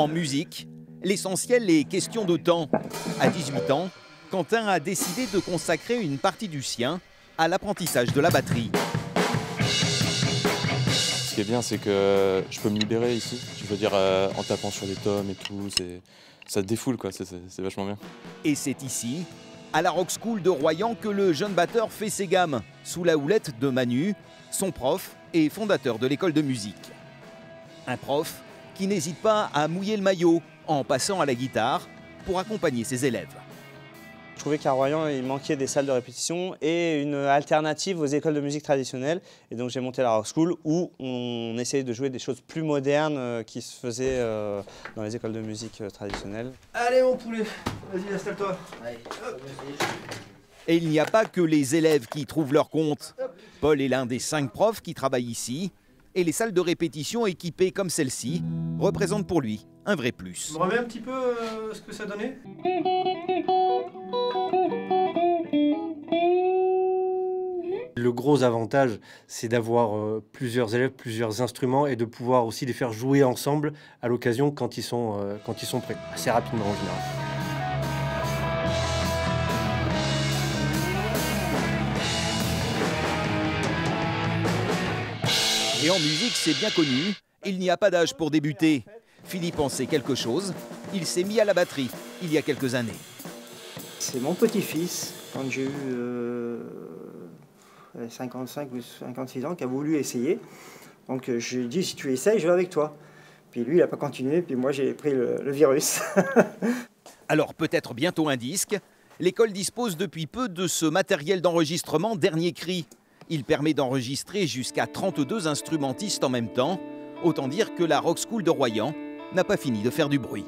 en musique. L'essentiel est question de temps. À 18 ans, Quentin a décidé de consacrer une partie du sien à l'apprentissage de la batterie. Ce qui est bien, c'est que je peux me libérer ici. Je veux dire, en tapant sur des tomes et tout, ça défoule, quoi. C'est vachement bien. Et c'est ici, à la Rock School de Royan, que le jeune batteur fait ses gammes, sous la houlette de Manu, son prof et fondateur de l'école de musique. Un prof qui n'hésite pas à mouiller le maillot en passant à la guitare pour accompagner ses élèves. Je trouvais qu'à Royan, il manquait des salles de répétition et une alternative aux écoles de musique traditionnelles. Et donc j'ai monté la Rock School où on essayait de jouer des choses plus modernes qui se faisaient dans les écoles de musique traditionnelles. Allez mon poulet, vas-y installe-toi. Et il n'y a pas que les élèves qui trouvent leur compte. Paul est l'un des 5 profs qui travaillent ici. Et les salles de répétition équipées comme celle-ci représentent pour lui un vrai plus. Tu me remets un petit peu ce que ça donnait ? Le gros avantage, c'est d'avoir plusieurs élèves, plusieurs instruments et de pouvoir aussi les faire jouer ensemble à l'occasion quand ils sont prêts, assez rapidement en général. Et en musique, c'est bien connu, il n'y a pas d'âge pour débuter. Philippe en sait quelque chose, il s'est mis à la batterie il y a quelques années. C'est mon petit-fils, quand j'ai eu 55 ou 56 ans, qui a voulu essayer. Donc je lui ai dit, si tu essayes, je vais avec toi. Puis lui, il n'a pas continué, puis moi j'ai pris le virus. Alors peut-être bientôt un disque. L'école dispose depuis peu de ce matériel d'enregistrement dernier cri. Il permet d'enregistrer jusqu'à 32 instrumentistes en même temps. Autant dire que la Rock School de Royan n'a pas fini de faire du bruit.